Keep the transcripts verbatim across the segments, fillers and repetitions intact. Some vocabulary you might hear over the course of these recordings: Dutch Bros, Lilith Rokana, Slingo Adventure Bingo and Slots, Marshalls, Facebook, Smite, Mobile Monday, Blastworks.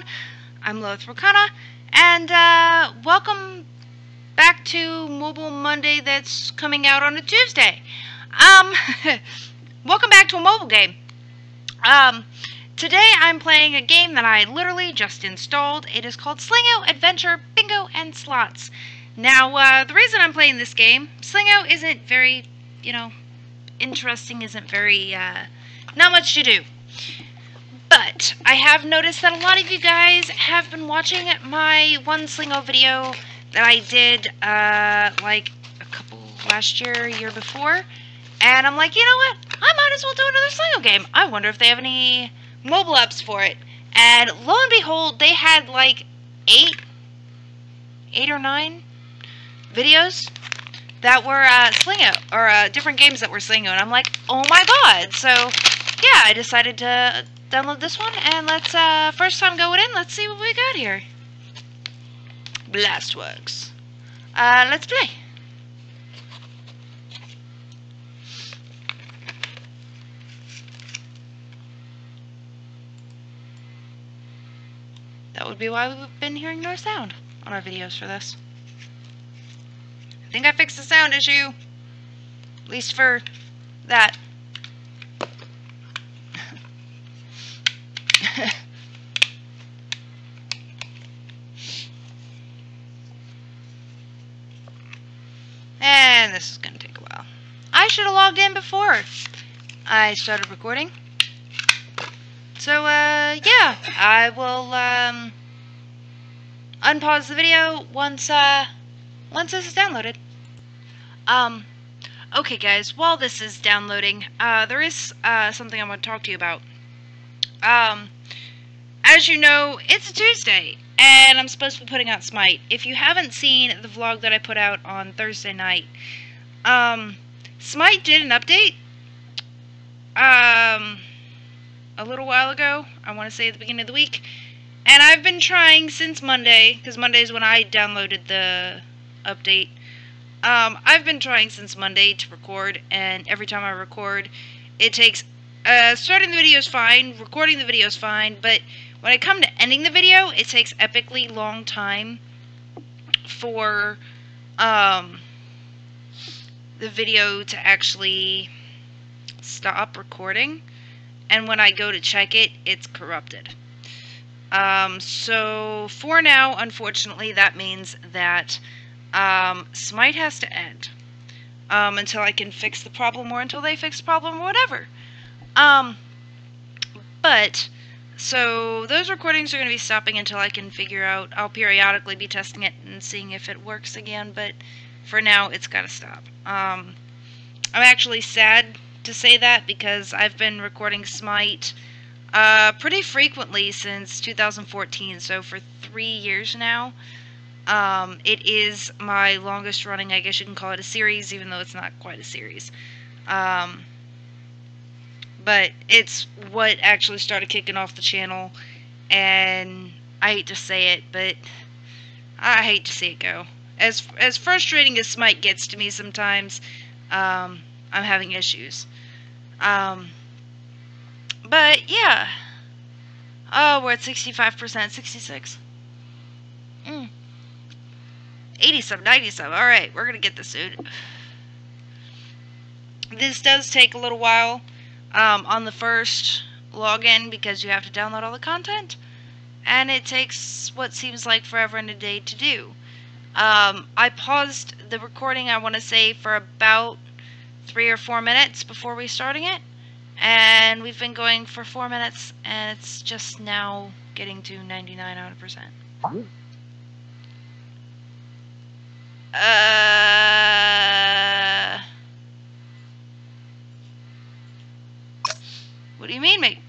down. I'm Lilith Rokana, and uh, welcome back to Mobile Monday that's coming out on a Tuesday. Um, welcome back to a mobile game. Um, today I'm playing a game that I literally just installed. It is called Slingo Adventure Bingo and Slots. Now, uh, the reason I'm playing this game, Slingo isn't very, you know, interesting, isn't very, uh, not much to do. But I have noticed that a lot of you guys have been watching my one Slingo video that I did, uh, like, a couple, last year, year before. And I'm like, you know what? I might as well do another Slingo game. I wonder if they have any mobile apps for it. And lo and behold, they had, like, eight, eight or nine videos that were, uh, Slingo, or, uh, different games that were Slingo. And I'm like, oh my god. So, yeah, I decided to download this one, and let's, uh, first time going in, let's see what we got here. Blastworks. Uh, let's play. That would be why we've been hearing no sound on our videos for this. I think I fixed the sound issue. At least for that. And this is going to take a while. I should have logged in before I started recording. So, uh, yeah. I will, um, unpause the video once, uh, once this is downloaded. Um, okay guys, while this is downloading, uh, there is, uh, something I want to talk to you about. Um, as you know, it's a Tuesday. And I'm supposed to be putting out Smite. If you haven't seen the vlog that I put out on Thursday night, um, Smite did an update, um, a little while ago, I want to say at the beginning of the week, and I've been trying since Monday, because Monday is when I downloaded the update, um, I've been trying since Monday to record, and every time I record, it takes, uh, starting the video is fine, recording the video is fine, but when I come to ending the video, it takes epically long time for um, the video to actually stop recording. And when I go to check it, it's corrupted. Um, so for now, unfortunately, that means that um, Smite has to end um, until I can fix the problem or until they fix the problem or whatever. Um, but... So, those recordings are going to be stopping until I can figure out. I'll periodically be testing it and seeing if it works again, but for now, it's got to stop. Um, I'm actually sad to say that because I've been recording Smite uh, pretty frequently since two thousand fourteen, so for three years now. Um, it is my longest running, I guess you can call it a series, even though it's not quite a series. Um... But it's what actually started kicking off the channel, and I hate to say it, but I hate to see it go. As as frustrating as Smite gets to me sometimes, um, I'm having issues. Um, but yeah, oh, we're at sixty-five percent, sixty-six, mm. eighty-seven, ninety-seven. All right, we're gonna get this, dude. This does take a little while. Um, on the first login, because you have to download all the content, and it takes what seems like forever and a day to do. Um, I paused the recording, I want to say, for about three or four minutes before restarting it, and we've been going for four minutes, and it's just now getting to ninety-nine percent. Uh... What do you mean, mate?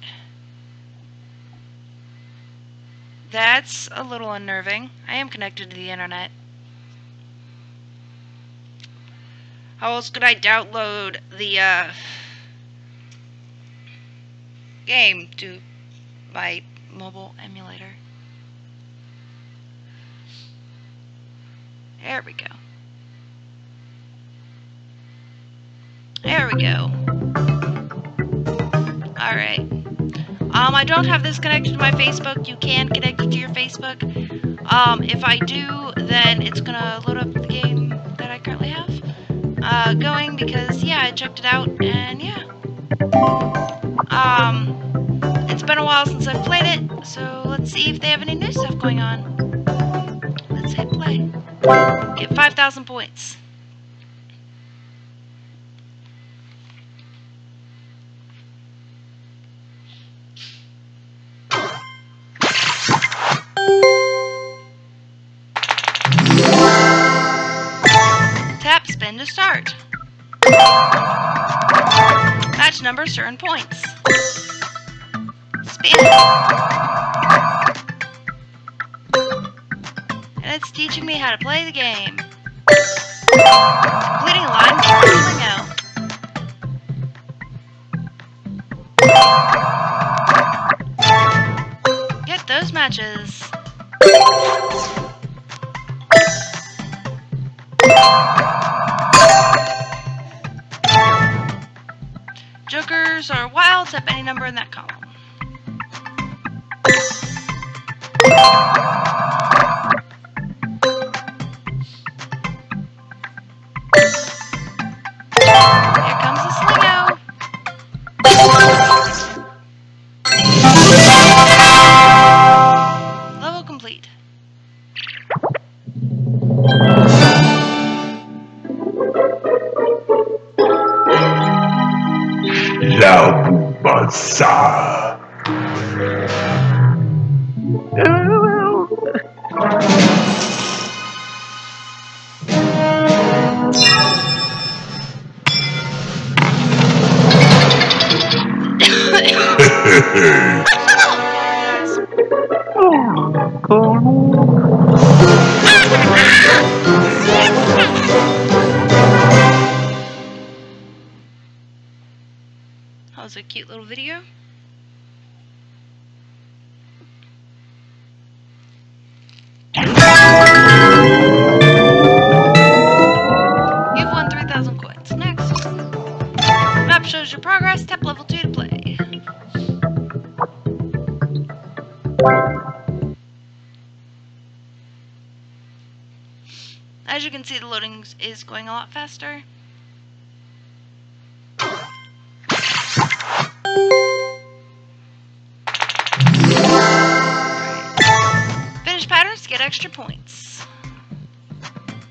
That's a little unnerving. I am connected to the internet. How else could I download the uh, game to my mobile emulator? There we go. There we go. Alright, Um, I don't have this connected to my Facebook. You can connect it to your Facebook. Um, if I do, then it's gonna load up the game that I currently have uh, going, because, yeah, I checked it out, and, yeah. Um, it's been a while since I've played it, so let's see if they have any new stuff going on. Let's hit play. Get five thousand points. To start. Match number certain points. Spin. And it's teaching me how to play the game. Completing lines for Slingo. Get those matches. Jokers are wild, tap any number in that column. Here comes the Slingo. Level complete. Bazaar. That was a cute little video. You've won three thousand coins. Next. Map shows your progress. Tap level two to play. As you can see, the loading is going a lot faster. Get extra points.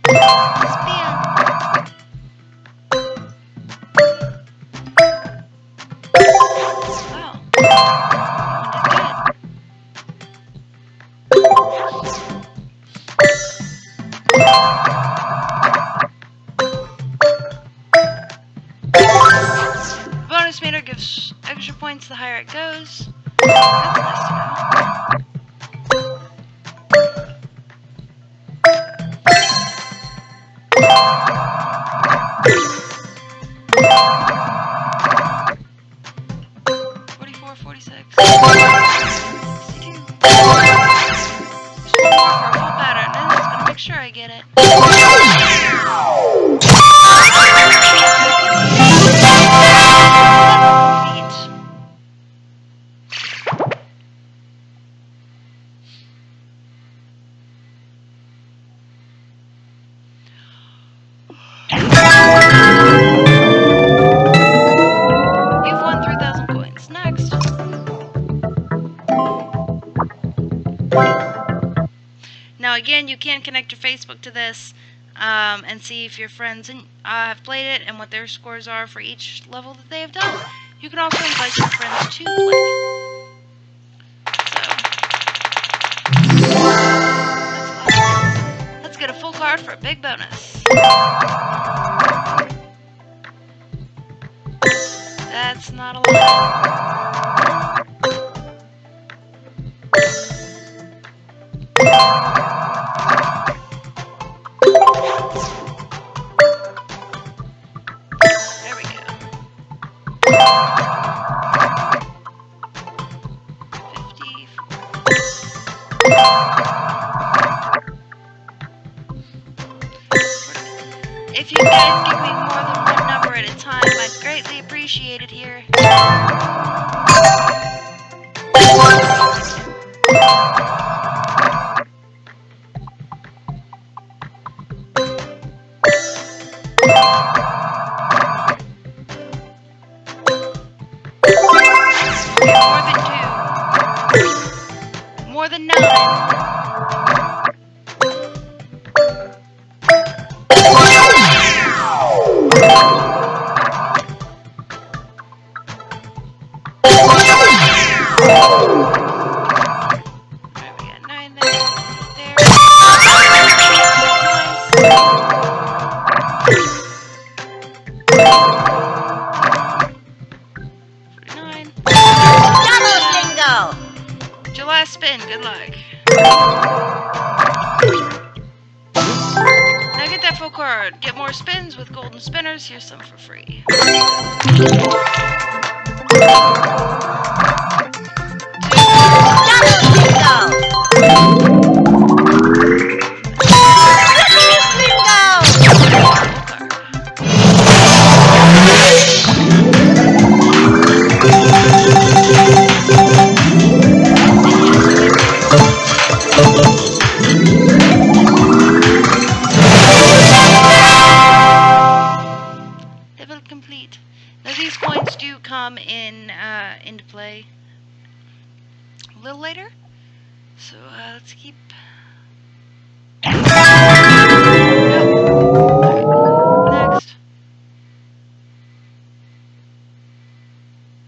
Spam. Wow. That did good. Bonus meter gives extra points the higher it goes. That's nice to know. Now again, you can connect your Facebook to this um, and see if your friends in, uh, have played it and what their scores are for each level that they have done. You can also invite your friends to play. So, that's let's get a full card for a big bonus. That's not a lot. If you guys give me more than one number at a time, I'd greatly appreciate it here. nine. Double Slingo! Your last spin, good luck. Now get that full card. Get more spins with golden spinners. Here's some for free. In uh, into play a little later, so uh, let's keep. Nope. Next.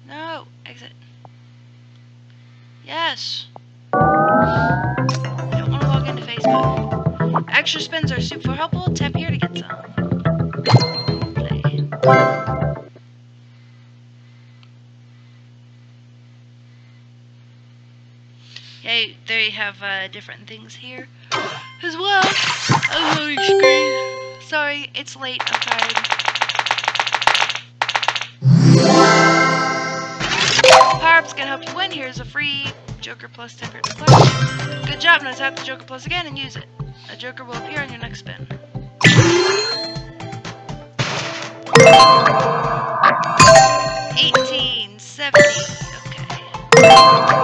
No, exit. Yes. I don't want to log into Facebook. Extra spins are super helpful. Tap here to get some. Play. They, they have uh, different things here as well. I'm loading screen. Sorry, it's late. I'm tired. Power-ups can help you win. Here's a free Joker Plus sticker to collect. Good job. Now tap the Joker Plus again and use it. A Joker will appear on your next spin. eighteen seventy. Okay.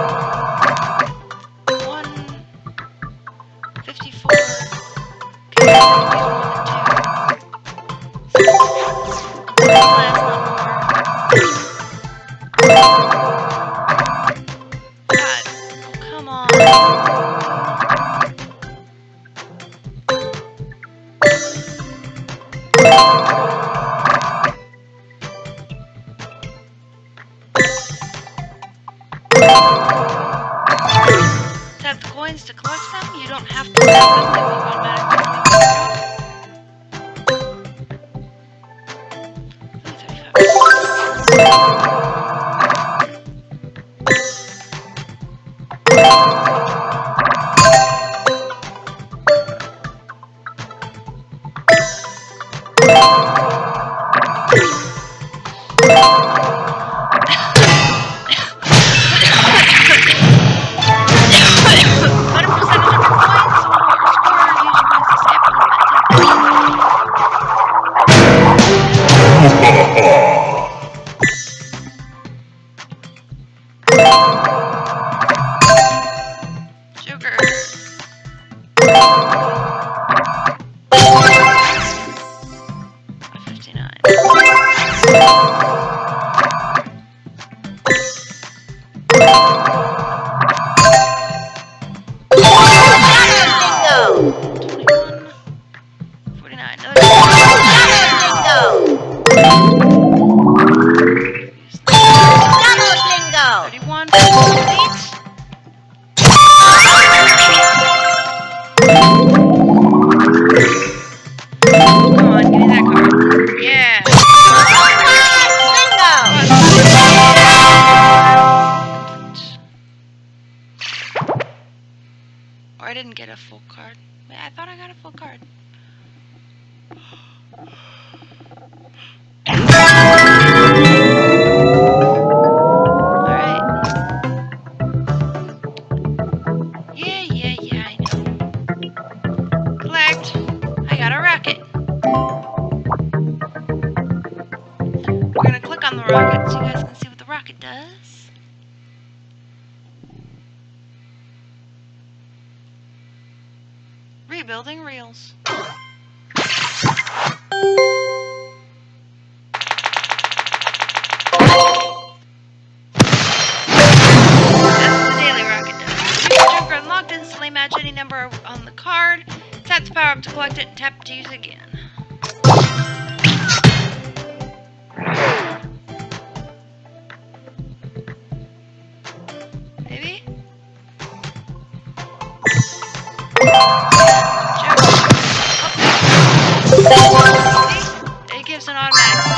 To collect them, you don't have to collect them, they will automatically. I didn't get a full card. I thought I got a full card. Alright. Yeah, yeah, yeah, I know. Collect. I got a rocket. We're gonna click on the rocket so you guys can see what the rocket does. Rebuilding reels. That's the daily rocket does. Your Joker unlocked, instantly match any number on the card. Tap the power up to collect it and tap to use again. Maybe? It gives an automatic.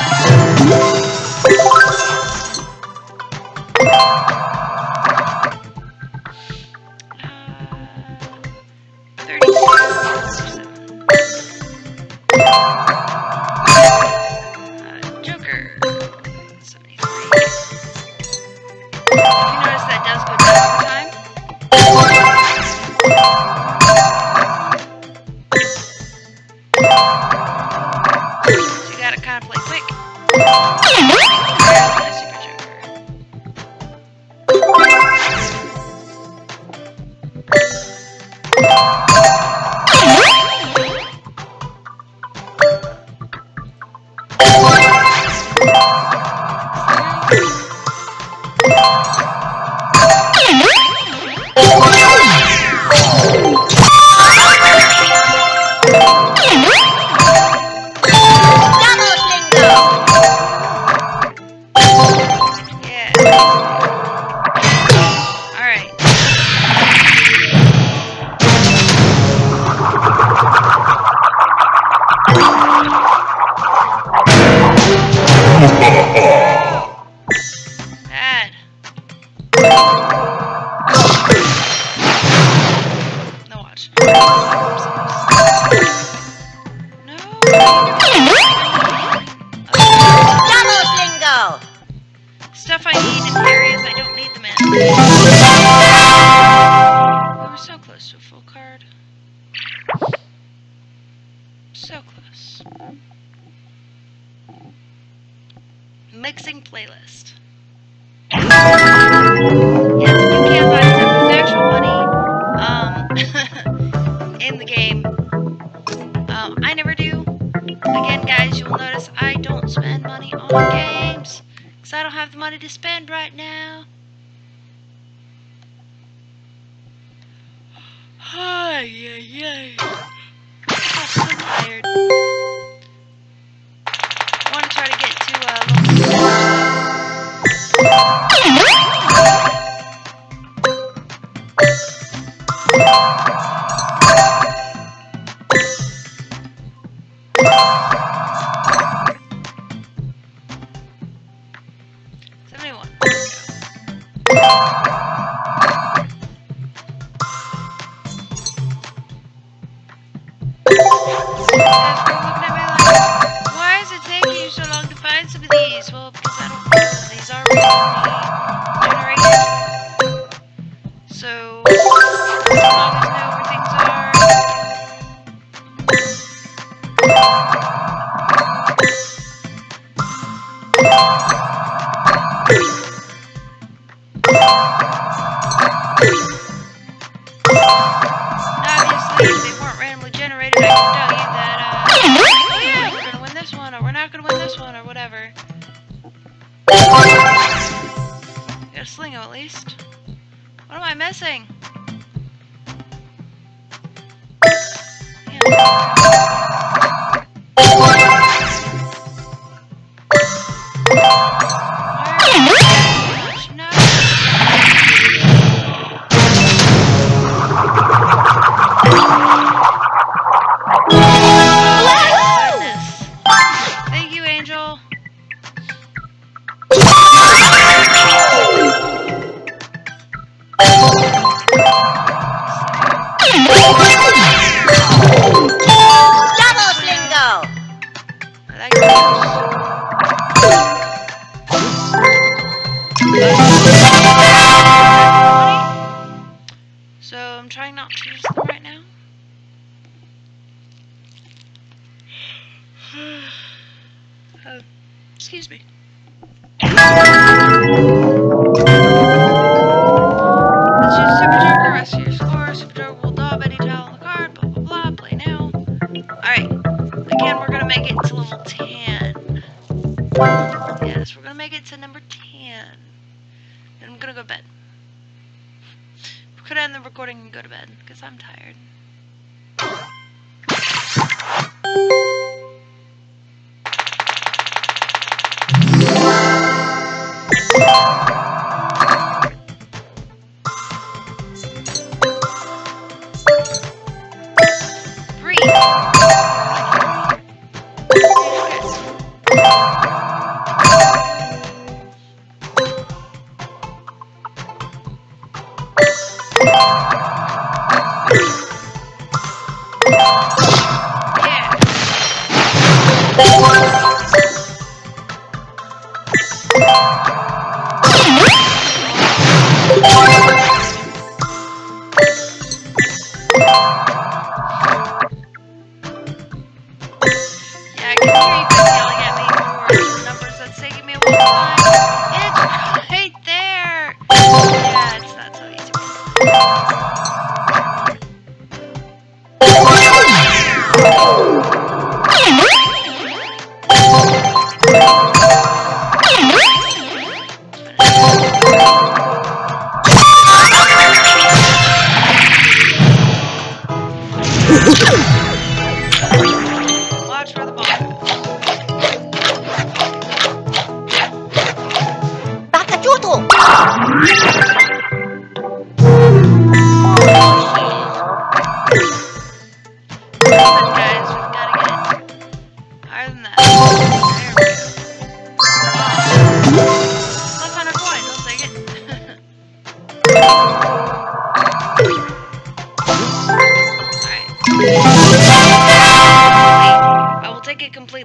cool.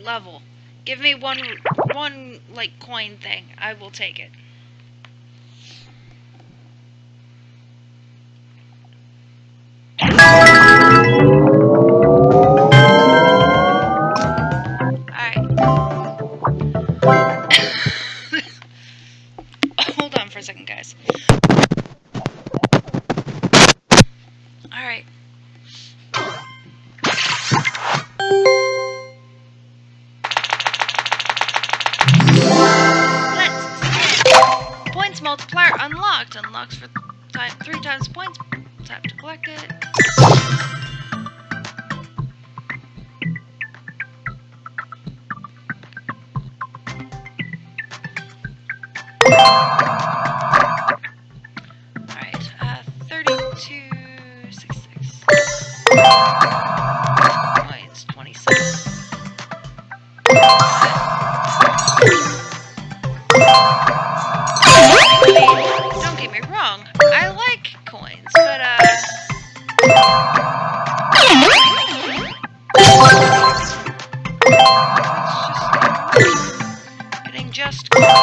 Level. Give me one, one, like, coin thing. I will take it. Alright. Hold on for a second, guys. Alright. Multiplier unlocked. Unlocks for time, three times points. Time to collect it. Alright, uh, thirty-two sixty-six. Oh, it's twenty-seven. I like coins, but uh, it's just getting just coins.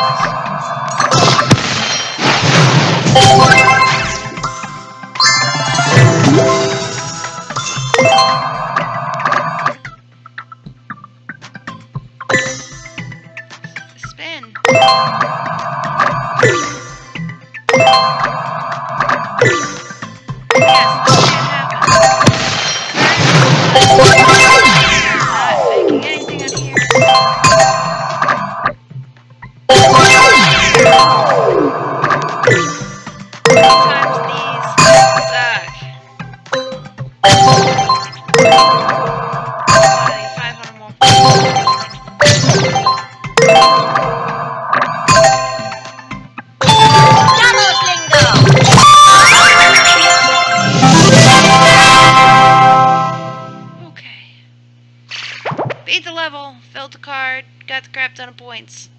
Filled the card, got the crap ton of points.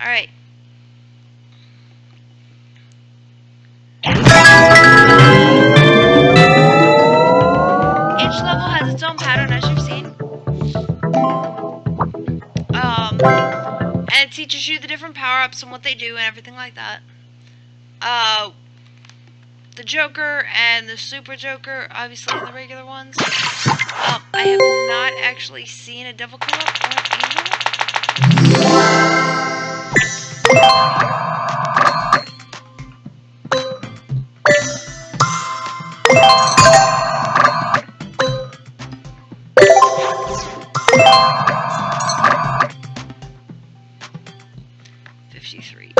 Alright. Each level has its own pattern, as you've seen. Um, and it teaches you the different power-ups and what they do and everything like that. Uh, the Joker and the Super Joker, obviously the regular ones. Um, I have not actually seen a devil come up or an angel. fifty-three.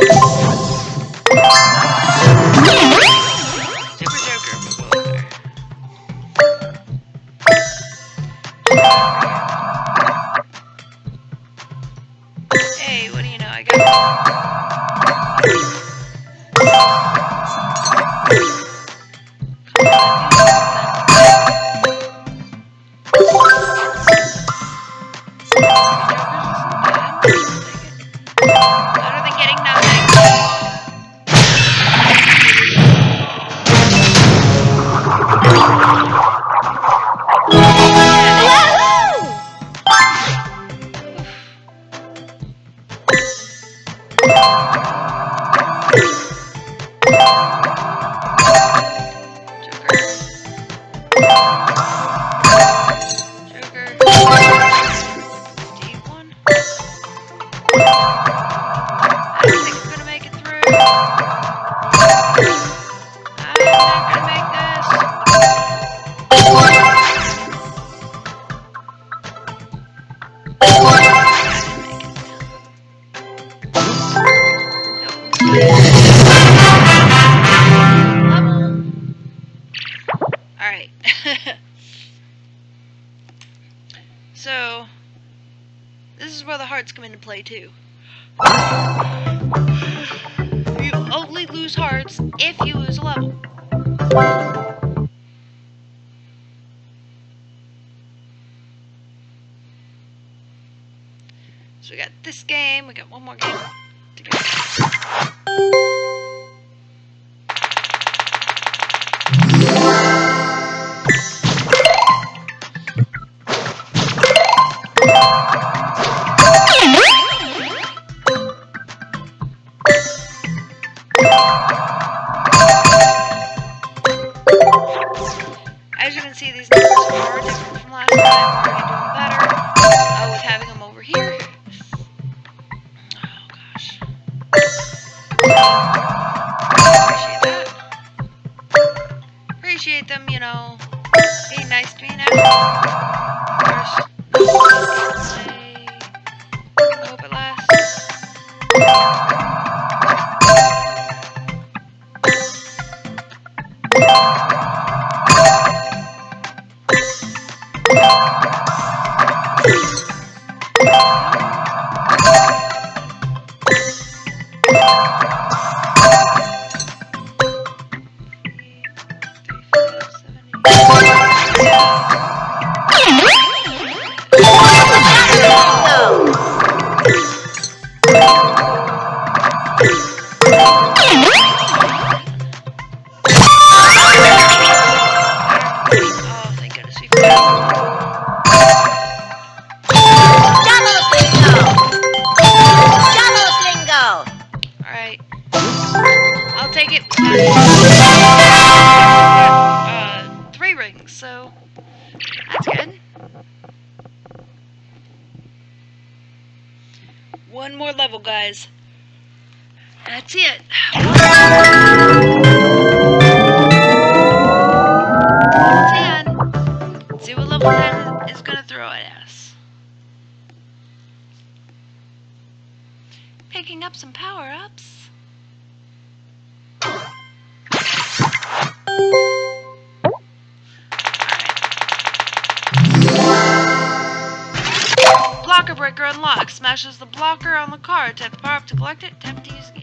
So, this is where the hearts come into play, too. lose hearts if you lose a level. So we got this game, we got one more game to do. As you can see, these numbers are far different from last time. We're already doing better uh, with having them over here. Oh gosh. Appreciate that. Appreciate them, you know, being nice to me and everything. I hope it lasts. One more level, guys. That's it. ten. See what level ten is gonna throw at us. Picking up some power-ups. Blocker breaker unlocked. Smashes the blocker on the card. Tap the power up to collect it. Tap to use again.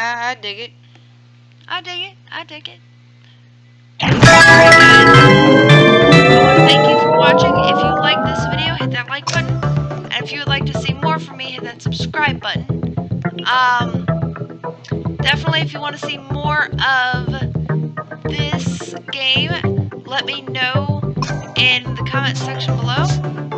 I, I dig it. I dig it. I dig it. Thank you for watching. If you like this video, hit that like button. And if you would like to see more from me, hit that subscribe button. Um, definitely if you want to see more of game, let me know in the comment section below.